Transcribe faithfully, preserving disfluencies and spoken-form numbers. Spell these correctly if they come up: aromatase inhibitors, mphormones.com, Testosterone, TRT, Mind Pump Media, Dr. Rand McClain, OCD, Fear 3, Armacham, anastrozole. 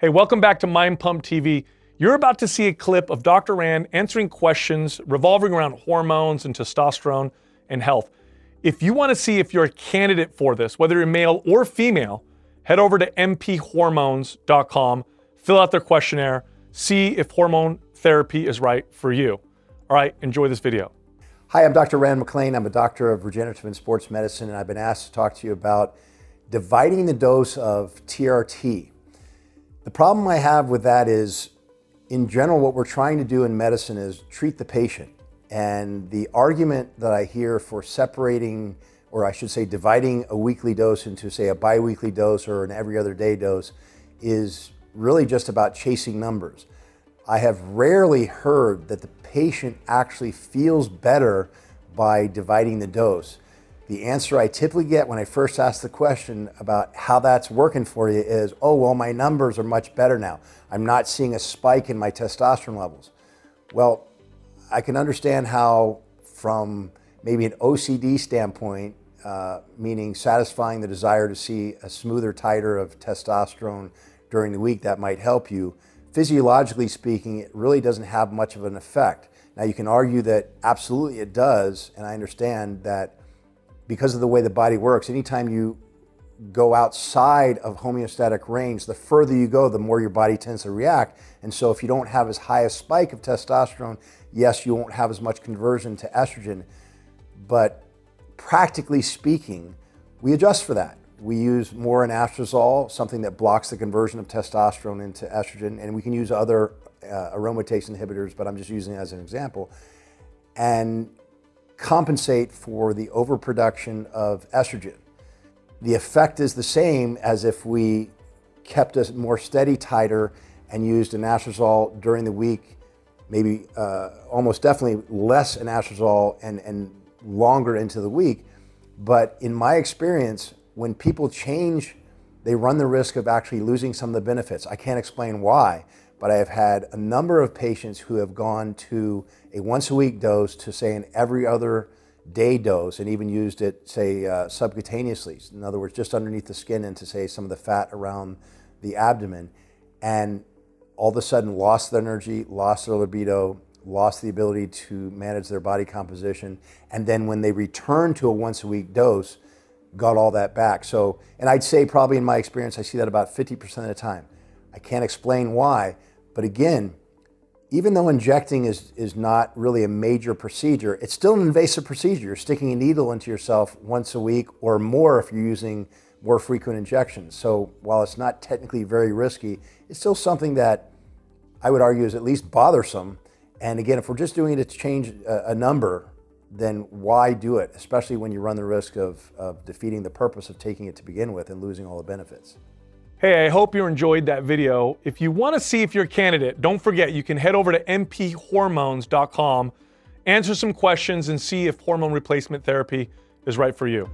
Hey, welcome back to Mind Pump T V. You're about to see a clip of Doctor Rand answering questions revolving around hormones and testosterone and health. If you want to see if you're a candidate for this, whether you're male or female, head over to m p hormones dot com, fill out their questionnaire, see if hormone therapy is right for you. All right, enjoy this video. Hi, I'm Doctor Rand McClain. I'm a doctor of regenerative and sports medicine, and I've been asked to talk to you about dividing the dose of T R T. The problem I have with that is, in general, what we're trying to do in medicine is treat the patient. And the argument that I hear for separating, or I should say dividing a weekly dose into, say, a bi-weekly dose or an every other day dose is really just about chasing numbers. I have rarely heard that the patient actually feels better by dividing the dose. The answer I typically get when I first ask the question about how that's working for you is, oh, well, my numbers are much better now. I'm not seeing a spike in my testosterone levels. Well, I can understand how, from maybe an O C D standpoint, uh, meaning satisfying the desire to see a smoother, tighter of testosterone during the week, that might help you. Physiologically speaking, it really doesn't have much of an effect. Now, you can argue that absolutely it does, and I understand that because of the way the body works, anytime you go outside of homeostatic range, the further you go, the more your body tends to react. And so if you don't have as high a spike of testosterone, yes, you won't have as much conversion to estrogen. But practically speaking, we adjust for that. We use more anastrozole, something that blocks the conversion of testosterone into estrogen, and we can use other uh, aromatase inhibitors, but I'm just using it as an example. And compensate for the overproduction of estrogen. The effect is the same as if we kept a more steady titer and used anastrozole during the week, maybe uh, almost definitely less anastrozole and, and longer into the week. But in my experience, when people change, they run the risk of actually losing some of the benefits. I can't explain why, but I have had a number of patients who have gone to a once a week dose to, say, an every other day dose, and even used it, say, uh, subcutaneously. In other words, just underneath the skin into, say, some of the fat around the abdomen, and all of a sudden lost their energy, lost their libido, lost the ability to manage their body composition. And then when they returned to a once a week dose, got all that back. So, and I'd say probably in my experience, I see that about fifty percent of the time. I can't explain why. But again, even though injecting is, is not really a major procedure, it's still an invasive procedure. You're sticking a needle into yourself once a week or more if you're using more frequent injections. So while it's not technically very risky, it's still something that I would argue is at least bothersome. And again, if we're just doing it to change a, a number, then why do it? Especially when you run the risk of, of defeating the purpose of taking it to begin with and losing all the benefits. Hey, I hope you enjoyed that video. If you want to see if you're a candidate, don't forget you can head over to m p hormones dot com, answer some questions, and see if hormone replacement therapy is right for you.